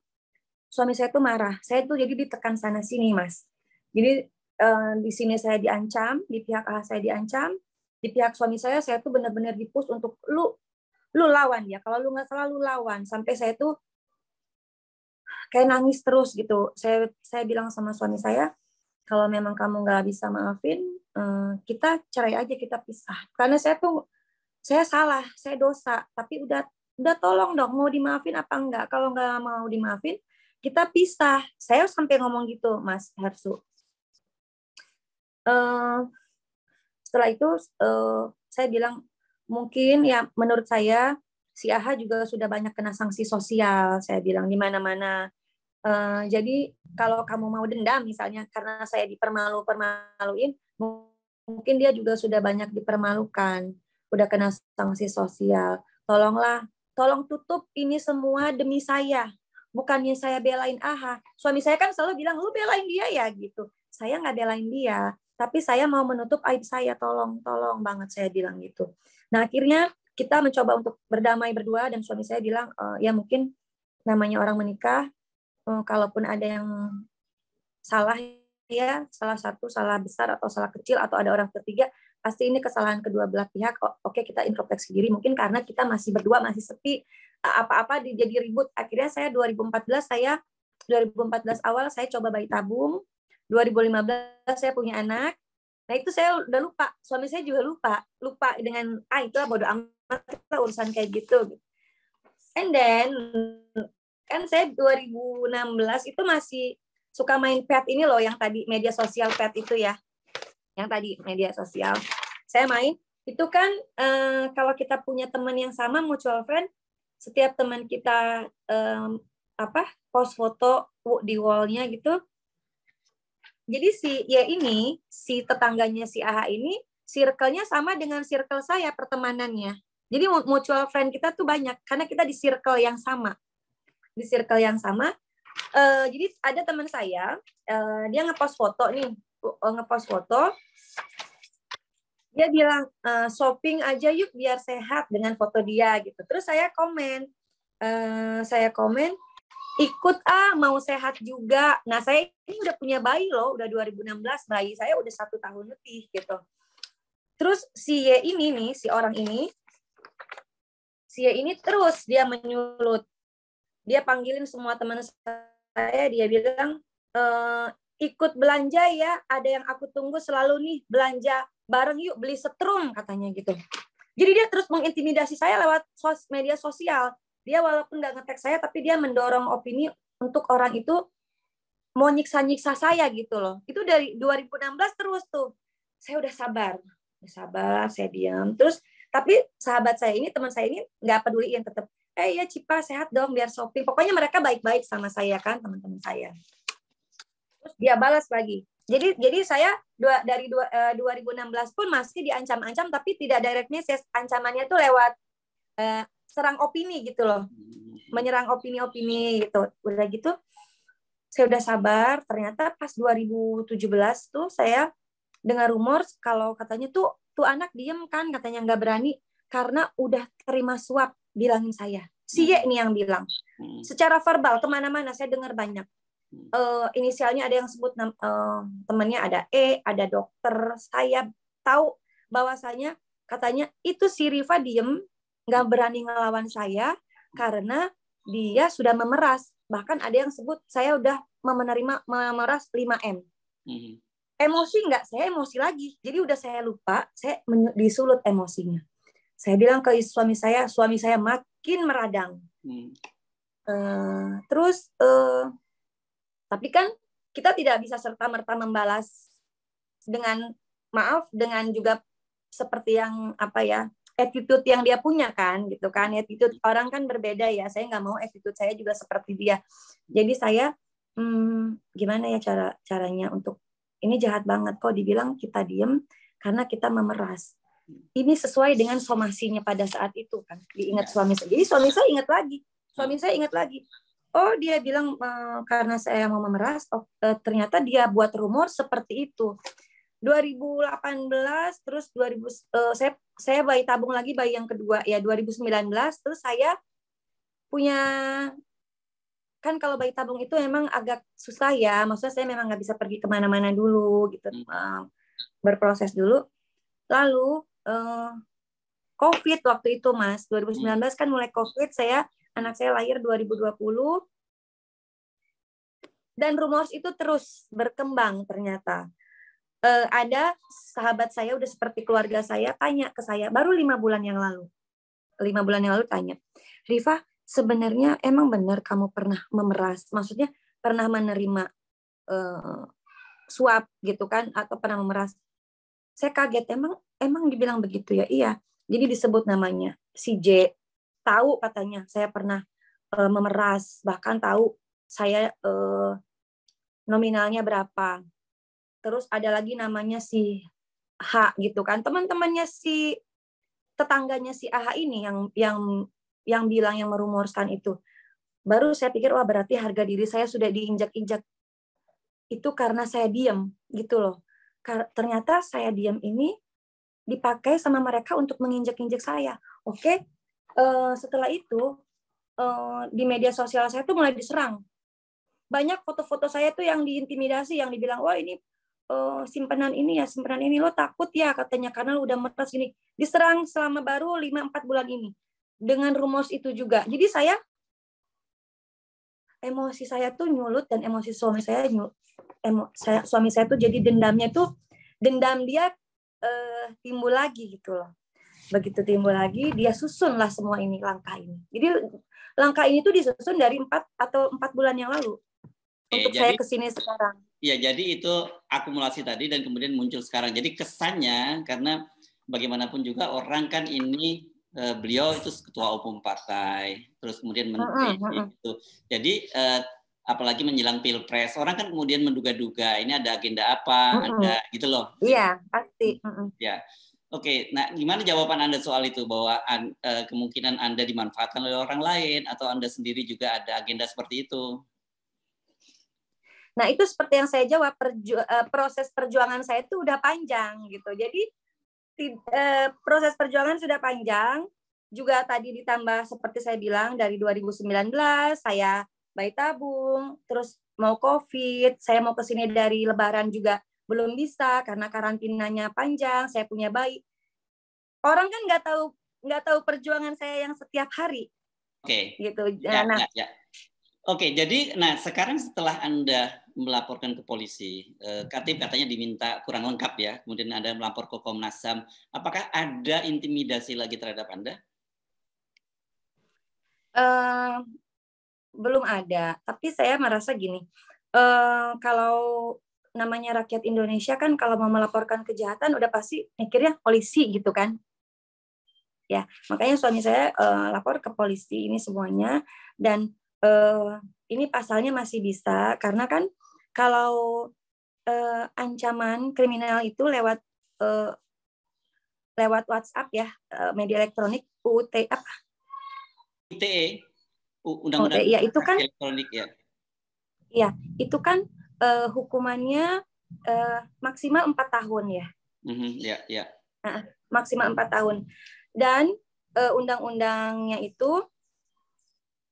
suami saya tuh marah. Saya tuh jadi ditekan sana-sini, Mas. Jadi eh, di sini saya diancam, di pihak A H saya diancam, di pihak suami saya, saya tuh benar-benar dipus untuk, lu lu lawan ya, kalau lu nggak salah, lu lawan. Sampai saya tuh kayak nangis terus gitu. Saya saya bilang sama suami saya, kalau memang kamu nggak bisa maafin, eh, kita cerai aja, kita pisah. Karena saya tuh, saya salah, saya dosa, tapi udah udah tolong dong, mau dimaafin apa enggak? Kalau enggak mau dimaafin, kita pisah. Saya sampai ngomong gitu, Mas Hersu. Uh, setelah itu uh, saya bilang, mungkin ya menurut saya si Aha juga sudah banyak kena sanksi sosial. Saya bilang di mana-mana. Uh, jadi kalau kamu mau dendam misalnya karena saya dipermalu-permaluin, mungkin dia juga sudah banyak dipermalukan. Udah kena sanksi sosial. Tolonglah, tolong tutup ini semua demi saya. Bukannya saya belain Aha. Suami saya kan selalu bilang, lu belain dia ya gitu. Saya nggak belain dia, tapi saya mau menutup aib saya, tolong, tolong banget saya bilang gitu. Nah akhirnya kita mencoba untuk berdamai berdua, dan suami saya bilang, e, ya mungkin namanya orang menikah, e, kalaupun ada yang salah ya, salah satu, salah besar atau salah kecil, atau ada orang ketiga, pasti ini kesalahan kedua belah pihak. Oke, kita introspeksi diri. Mungkin karena kita masih berdua, masih sepi, apa-apa jadi ribut. Akhirnya saya dua ribu empat belas saya dua ribu empat belas awal saya coba bayi tabung. dua ribu lima belas saya punya anak. Nah, itu saya udah lupa. Suami saya juga lupa. Lupa dengan ah itulah bodo amat lah urusan kayak gitu. And then kan saya dua ribu enam belas itu masih suka main pet ini loh, yang tadi media sosial pet itu ya. Yang tadi media sosial saya main itu kan eh, kalau kita punya teman yang sama, mutual friend, setiap teman kita eh, apa post foto di wallnya gitu. Jadi si ya ini si tetangganya si Aha ini circle-nya sama dengan circle saya pertemanannya. Jadi mutual friend kita tuh banyak karena kita di circle yang sama, di circle yang sama. Eh, jadi ada teman saya eh, dia ngepost foto nih. Ngepost foto, dia bilang e, shopping aja yuk biar sehat dengan foto dia gitu. Terus saya komen, e, saya komen ikut ah mau sehat juga. Nah saya ini udah punya bayi loh, udah dua ribu enam belas bayi saya udah satu tahun lebih gitu. Terus si Y ini nih, si orang ini, si Y ini terus dia menyulut, dia panggilin semua teman saya, dia bilang e, ikut belanja ya, ada yang aku tunggu selalu nih, belanja bareng yuk, beli setrum katanya gitu. Jadi dia terus mengintimidasi saya lewat sos media sosial. Dia walaupun nggak nge-tag saya, tapi dia mendorong opini untuk orang itu mau nyiksa-nyiksa saya gitu loh. Itu dari dua ribu enam belas terus tuh. Saya udah sabar, udah sabar, saya diam. Terus tapi sahabat saya ini, teman saya ini nggak peduliin tetap. Eh ya Cipa sehat dong, biar shopping. Pokoknya mereka baik-baik sama saya kan, teman-teman saya. Dia balas lagi. Jadi jadi saya dua, dari dua, eh, dua ribu enam belas pun masih diancam-ancam, tapi tidak direct message. Ancamannya tuh lewat eh, serang opini gitu loh. Menyerang opini-opini gitu. Udah gitu saya udah sabar. Ternyata pas dua ribu tujuh belas tuh saya dengar rumor kalau katanya tuh tuh anak diem kan, katanya nggak berani karena udah terima suap, bilangin saya. Si Y ini yang bilang. Secara verbal kemana-mana saya dengar banyak. Uh, inisialnya ada yang sebut uh, temannya ada E, ada dokter. Saya tahu bahwasanya katanya itu si Rifa diem, nggak berani ngelawan saya karena dia sudah memeras. Bahkan ada yang sebut saya udah menerima memeras lima M. Mm-hmm. Emosi nggak? Saya emosi lagi. Jadi udah saya lupa, saya disulut emosinya. Saya bilang ke suami saya, suami saya makin meradang. Mm. Uh, terus uh, tapi kan kita tidak bisa serta-merta membalas dengan maaf, dengan juga seperti yang apa ya, attitude yang dia punya kan gitu kan. Attitude orang kan berbeda ya. Saya nggak mau attitude saya juga seperti dia. Jadi saya hmm, gimana ya cara caranya untuk ini, jahat banget kok dibilang kita diem karena kita memeras. Ini sesuai dengan somasinya pada saat itu kan. Diingat suami saya. Jadi suami saya ingat lagi. Suami saya ingat lagi. Oh dia bilang e, karena saya mau memeras, oh, e, ternyata dia buat rumor seperti itu. dua ribu delapan belas, terus dua ribu uh, saya saya bayi tabung lagi, bayi yang kedua ya dua ribu sembilan belas, terus saya punya, kan kalau bayi tabung itu memang agak susah ya, maksudnya saya memang nggak bisa pergi kemana-mana dulu gitu, uh, berproses dulu. Lalu uh, COVID waktu itu Mas, dua ribu sembilan belas kan mulai COVID, saya anak saya lahir dua ribu dua puluh. Dan rumor itu terus berkembang ternyata. Uh, ada sahabat saya udah seperti keluarga saya, tanya ke saya, baru lima bulan yang lalu. Lima bulan yang lalu tanya, Rifa, sebenarnya emang benar kamu pernah memeras? Maksudnya pernah menerima uh, suap gitu kan, atau pernah memeras? Saya kaget, emang emang dibilang begitu ya? Iya, jadi disebut namanya. Si J, tahu katanya, saya pernah uh, memeras, bahkan tahu saya... Uh, nominalnya berapa. Terus ada lagi namanya si H gitu kan. Teman-temannya si tetangganya si Aha ini yang yang yang bilang, yang merumorskan itu. Baru saya pikir, wah berarti harga diri saya sudah diinjak-injak. Itu karena saya diam gitu loh. Kar- ternyata saya diam ini dipakai sama mereka untuk menginjak-injak saya. Oke. Okay? Uh, setelah itu uh, di media sosial saya tuh mulai diserang. Banyak foto-foto saya tuh yang diintimidasi, yang dibilang, wah ini uh, simpenan ini ya, simpenan ini, lo takut ya katanya, karena lo udah meres gini. Diserang selama baru lima sampai empat bulan ini. Dengan rumors itu juga. Jadi saya, emosi saya tuh nyulut, dan emosi suami saya, nyulut, emo, saya suami saya tuh jadi dendamnya tuh, dendam dia uh, timbul lagi gitu loh. Begitu timbul lagi, dia susunlah semua ini, langkah ini. Jadi langkah ini tuh disusun dari empat atau empat bulan yang lalu. Untuk eh, jadi, saya kesini sekarang. Iya, jadi itu akumulasi tadi dan kemudian muncul sekarang. Jadi kesannya, karena bagaimanapun juga orang kan ini, eh, beliau itu ketua umum partai, terus kemudian menteri uh, uh, uh. Gitu. Jadi eh, apalagi menjelang pilpres, orang kan kemudian menduga-duga ini ada agenda apa, uh, uh. ada gitu loh. Iya, pasti. Uh, uh. Ya. Oke, nah gimana jawaban Anda soal itu, bahwa an, eh, kemungkinan Anda dimanfaatkan oleh orang lain atau Anda sendiri juga ada agenda seperti itu? Nah itu seperti yang saya jawab, perju- proses perjuangan saya itu udah panjang gitu. Jadi tid- eh, proses perjuangan sudah panjang, juga tadi ditambah seperti saya bilang dari dua ribu sembilan belas, saya bayi tabung, terus mau COVID, saya mau kesini dari Lebaran juga belum bisa karena karantinanya panjang, saya punya bayi. Orang kan nggak tahu nggak tahu perjuangan saya yang setiap hari. Oke. Okay. Gitu. Ya, nah. ya, ya. Oke, jadi nah sekarang setelah Anda melaporkan ke polisi, eh, K T P katanya diminta kurang lengkap ya, kemudian Anda melapor ke Komnas H A M, apakah ada intimidasi lagi terhadap Anda? Uh, belum ada, tapi saya merasa gini, uh, kalau namanya rakyat Indonesia kan kalau mau melaporkan kejahatan udah pasti mikirnya polisi gitu kan. Ya, makanya suami saya uh, lapor ke polisi ini semuanya, dan Uh, ini pasalnya masih bisa, karena kan kalau uh, ancaman kriminal itu lewat uh, lewat WhatsApp ya, uh, media elektronik, U U I T E apa? I T E, Undang-Undang ya, itu kan, elektronik ya. Iya, itu kan uh, hukumannya uh, maksimal empat tahun ya. Mm-hmm, ya, ya. Nah, maksimal empat tahun, dan uh, undang-undangnya itu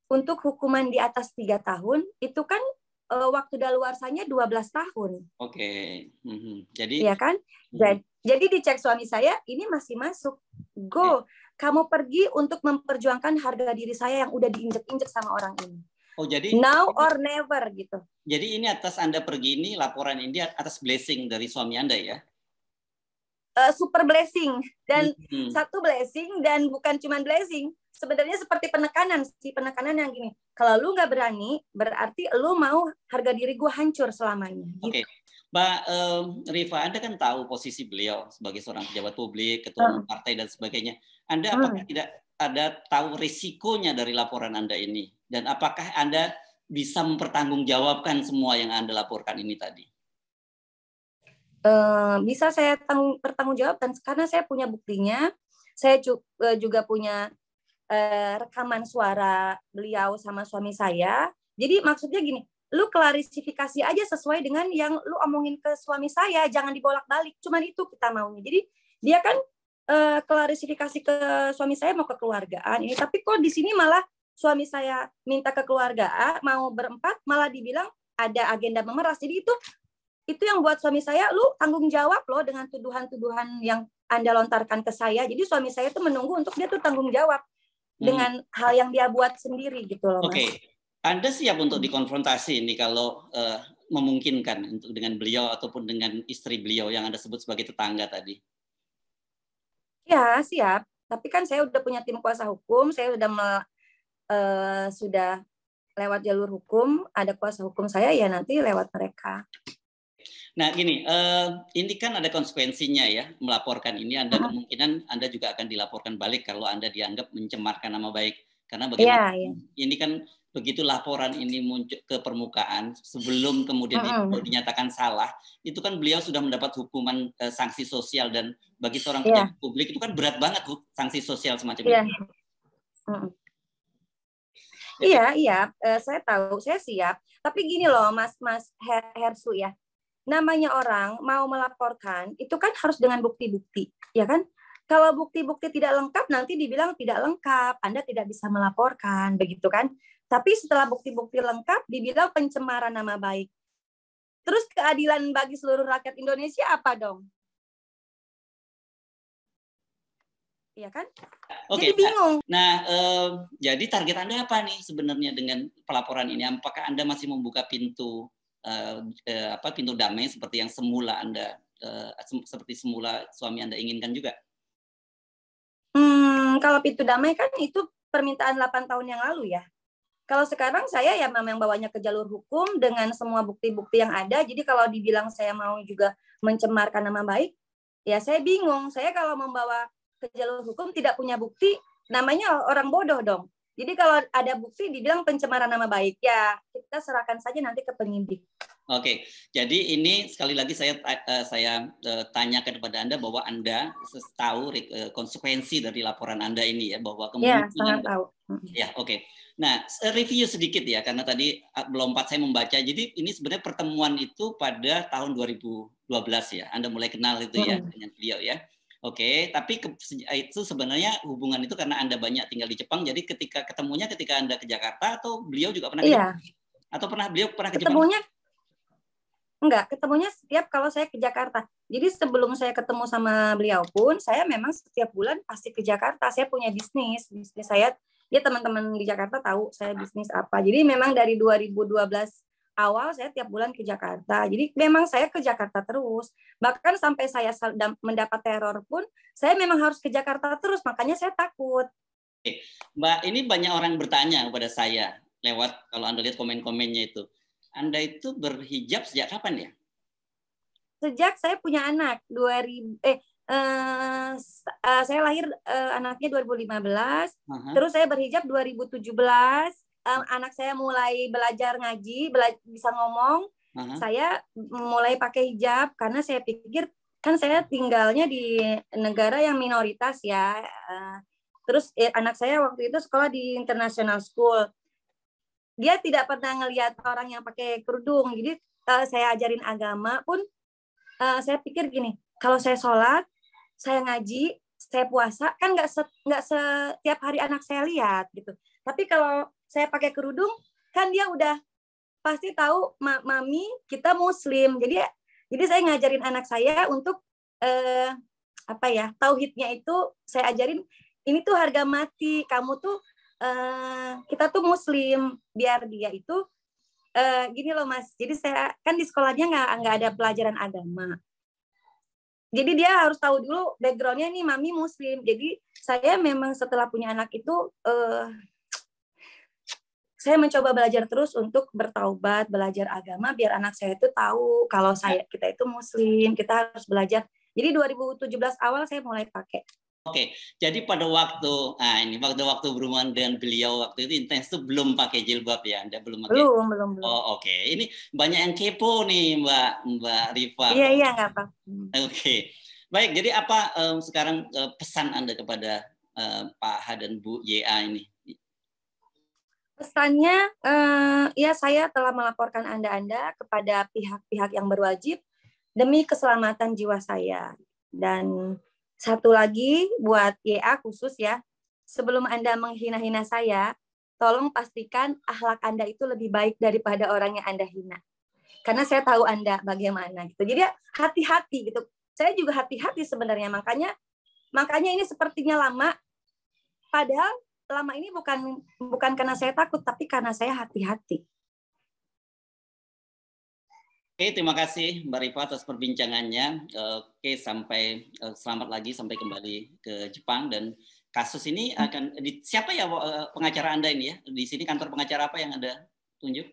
untuk hukuman di atas tiga tahun, itu kan e, waktu daluarsanya dua belas tahun. Oke. Okay. Mm-hmm. Jadi ya kan? Mm-hmm. Jadi dicek suami saya, ini masih masuk. Go. Okay. Kamu pergi untuk memperjuangkan harga diri saya yang udah diinjek-injek sama orang ini. Oh, jadi now jadi, or never gitu. Jadi ini atas Anda pergi ini, laporan ini atas blessing dari suami Anda ya? Uh, super blessing, dan mm-hmm. satu blessing, dan bukan cuma blessing. Sebenarnya seperti penekanan, si penekanan yang gini, kalau lu nggak berani, berarti lu mau harga diri gue hancur selamanya. Gitu. Oke, okay. Mbak um, Rifa, Anda kan tahu posisi beliau sebagai seorang pejabat publik, ketua umum uh. partai dan sebagainya. Anda apakah uh. tidak ada tahu risikonya dari laporan Anda ini, dan apakah Anda bisa mempertanggungjawabkan semua yang Anda laporkan ini tadi? Uh, bisa saya tanggung pertanggungjawabkan karena saya punya buktinya, saya juga punya rekaman suara beliau sama suami saya. Jadi maksudnya gini, lu klarifikasi aja sesuai dengan yang lu omongin ke suami saya, jangan dibolak-balik. Cuman itu kita maunya. Jadi dia kan uh, klarifikasi ke suami saya mau kekeluargaan ini, tapi kok di sini malah suami saya minta kekeluargaan, mau berempat, malah dibilang ada agenda memeras. Jadi itu itu yang buat suami saya, lu tanggung jawab loh dengan tuduhan-tuduhan yang Anda lontarkan ke saya. Jadi suami saya tuh menunggu untuk dia tuh tanggung jawab hmm. dengan hal yang dia buat sendiri gitu loh. Oke, okay. Anda siap untuk dikonfrontasi ini kalau uh, memungkinkan untuk dengan beliau ataupun dengan istri beliau yang Anda sebut sebagai tetangga tadi? Ya siap, tapi kan saya udah punya tim kuasa hukum, saya udah mel, uh, sudah lewat jalur hukum, ada kuasa hukum saya ya nanti lewat mereka. Nah gini, uh, ini kan ada konsekuensinya ya, melaporkan ini Anda uh-huh. kemungkinan Anda juga akan dilaporkan balik kalau Anda dianggap mencemarkan nama baik. Karena bagaimana yeah, yeah. ini kan begitu laporan ini muncul ke permukaan, sebelum kemudian uh-huh. dinyatakan salah, itu kan beliau sudah mendapat hukuman uh, sanksi sosial, dan bagi seorang yeah. pejabat publik itu kan berat banget tuh, sanksi sosial semacam yeah. itu. Uh-huh. Iya, iya, uh, saya tahu, saya siap. Tapi gini loh Mas, Mas Her- Hersu ya, namanya orang mau melaporkan itu kan harus dengan bukti-bukti, ya kan? Kalau bukti-bukti tidak lengkap nanti dibilang tidak lengkap, Anda tidak bisa melaporkan, begitu kan? Tapi setelah bukti-bukti lengkap dibilang pencemaran nama baik. Terus keadilan bagi seluruh rakyat Indonesia apa dong? Iya kan? Okay. Jadi bingung. Nah, eh, jadi target Anda apa nih sebenarnya dengan pelaporan ini? Apakah Anda masih membuka pintu Uh, uh, apa pintu damai seperti yang semula Anda uh, sem- seperti semula suami Anda inginkan juga? Hmm, kalau pintu damai kan itu permintaan delapan tahun yang lalu ya. Kalau sekarang saya ya memang bawanya ke jalur hukum dengan semua bukti-bukti yang ada. Jadi kalau dibilang saya mau juga mencemarkan nama baik, ya saya bingung. Saya kalau membawa ke jalur hukum tidak punya bukti, namanya orang bodoh dong. Jadi kalau ada bukti dibilang pencemaran nama baik, ya kita serahkan saja nanti ke penyidik. Oke, jadi ini sekali lagi saya saya tanyakan kepada Anda bahwa Anda tahu konsekuensi dari laporan Anda ini ya, bahwa kemungkinan. Ya, sangat tahu. Ya, oke. Okay. Nah, review sedikit ya, karena tadi melompat saya membaca. Jadi ini sebenarnya pertemuan itu pada tahun dua ribu dua belas ya, Anda mulai kenal itu ya hmm. dengan beliau ya. Oke, okay, tapi ke, itu sebenarnya hubungan itu karena Anda banyak tinggal di Jepang, jadi ketika ketemunya ketika Anda ke Jakarta, atau beliau juga pernah iya. ke Jepang? Atau pernah beliau pernah ke Jepang? Ketemunya enggak, ketemunya setiap kalau saya ke Jakarta. Jadi sebelum saya ketemu sama beliau pun, saya memang setiap bulan pasti ke Jakarta. Saya punya bisnis, bisnis saya, ya teman-teman di Jakarta tahu saya bisnis apa. Jadi memang dari dua ribu dua belas awal saya tiap bulan ke Jakarta. Jadi memang saya ke Jakarta terus. Bahkan sampai saya mendapat teror pun, saya memang harus ke Jakarta terus. Makanya saya takut. Oke. Mbak, ini banyak orang bertanya kepada saya lewat, kalau Anda lihat komen-komennya itu. Anda itu berhijab sejak kapan ya? Sejak saya punya anak. dua ribu, eh, eh, saya lahir eh, anaknya dua ribu lima belas. Uh-huh. Terus saya berhijab dua ribu tujuh belas. Um, anak saya mulai belajar ngaji, bela- bisa ngomong, uh-huh. saya mulai pakai hijab karena saya pikir kan saya tinggalnya di negara yang minoritas ya. Uh, terus eh, anak saya waktu itu sekolah di international school, dia tidak pernah ngelihat orang yang pakai kerudung. Jadi uh, saya ajarin agama pun uh, saya pikir gini, kalau saya sholat, saya ngaji, saya puasa kan nggak se- nggak setiap hari anak saya lihat gitu. Tapi kalau saya pakai kerudung, kan dia udah pasti tahu mami kita muslim. Jadi jadi saya ngajarin anak saya untuk eh, apa ya, tauhidnya itu saya ajarin. Ini tuh harga mati, kamu tuh eh, kita tuh muslim, biar dia itu eh, gini loh mas. Jadi saya kan di sekolahnya nggak nggak ada pelajaran agama. Jadi dia harus tahu dulu backgroundnya nih mami muslim. Jadi saya memang setelah punya anak itu eh, saya mencoba belajar terus untuk bertaubat, belajar agama biar anak saya itu tahu kalau saya kita itu muslim, kita harus belajar. Jadi dua ribu tujuh belas awal saya mulai pakai. Oke, jadi pada waktu ah ini waktu waktu berhubungan dengan beliau waktu itu intens itu belum pakai jilbab ya, Anda belum pakai. Belum, belum, belum. Oh, oke. Okay. Ini banyak yang kepo nih, Mbak Mbak Rifa. Iya, iya, enggak apa. Oke. Okay. Baik, jadi apa um, sekarang uh, pesan Anda kepada uh, Pak H dan Bu Y A ini? Pesannya, eh, ya saya telah melaporkan Anda-Anda kepada pihak-pihak yang berwajib demi keselamatan jiwa saya. Dan satu lagi buat Y A khusus ya, sebelum Anda menghina-hina saya, tolong pastikan akhlak Anda itu lebih baik daripada orang yang Anda hina. Karena saya tahu Anda bagaimana gitu. Jadi ya, hati-hati gitu. Saya juga hati-hati sebenarnya. Makanya makanya ini sepertinya lama. Padahal lama ini bukan bukan karena saya takut, tapi karena saya hati-hati. Oke, terima kasih Mbak Rifa atas perbincangannya. Oke, sampai selamat lagi sampai kembali ke Jepang. Dan kasus ini akan siapa ya pengacara Anda ini ya? Di sini kantor pengacara apa yang Anda tunjuk?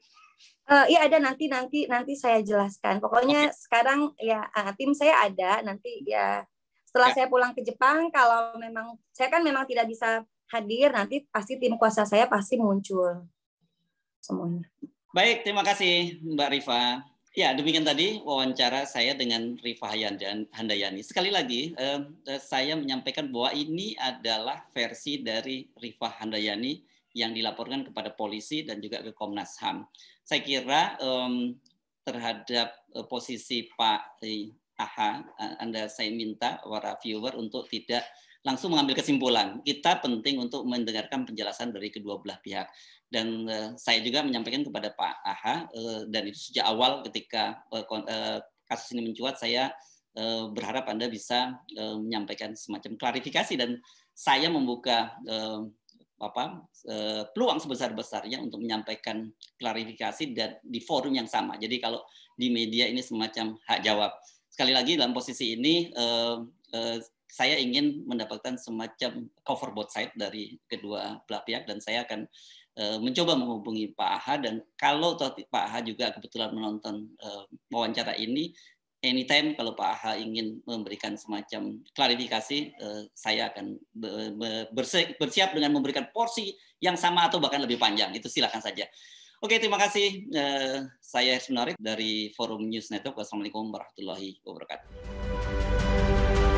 Uh, ya ada nanti nanti nanti saya jelaskan. Pokoknya okay. Sekarang ya tim saya ada nanti ya setelah okay. Saya pulang ke Jepang, kalau memang saya kan memang tidak bisa hadir, nanti pasti tim kuasa saya pasti muncul semuanya. Baik, terima kasih Mbak Rifa. Ya, demikian tadi wawancara saya dengan Rifa Handayani. Sekali lagi, eh, saya menyampaikan bahwa ini adalah versi dari Rifa Handayani yang dilaporkan kepada polisi dan juga ke Komnas H A M. Saya kira um, terhadap uh, posisi Pak Aha, Anda saya minta para viewer untuk tidak langsung mengambil kesimpulan. Kita penting untuk mendengarkan penjelasan dari kedua belah pihak. Dan uh, saya juga menyampaikan kepada Pak Aha, uh, dan itu sejak awal ketika uh, uh, kasus ini mencuat, saya uh, berharap Anda bisa uh, menyampaikan semacam klarifikasi. Dan saya membuka uh, apa eh, peluang sebesar-besarnya untuk menyampaikan klarifikasi dan di forum yang sama. Jadi kalau di media ini semacam hak jawab. Sekali lagi dalam posisi ini eh, eh, saya ingin mendapatkan semacam cover both side dari kedua belah pihak, dan saya akan eh, mencoba menghubungi Pak Aha, dan kalau Pak Aha juga kebetulan menonton eh, wawancara ini, anytime kalau Pak Aha ingin memberikan semacam klarifikasi, eh, saya akan bersiap dengan memberikan porsi yang sama atau bahkan lebih panjang. Itu silakan saja. Oke, terima kasih. Eh, saya Hersubeno Arief dari Forum News Network. Wassalamualaikum warahmatullahi wabarakatuh.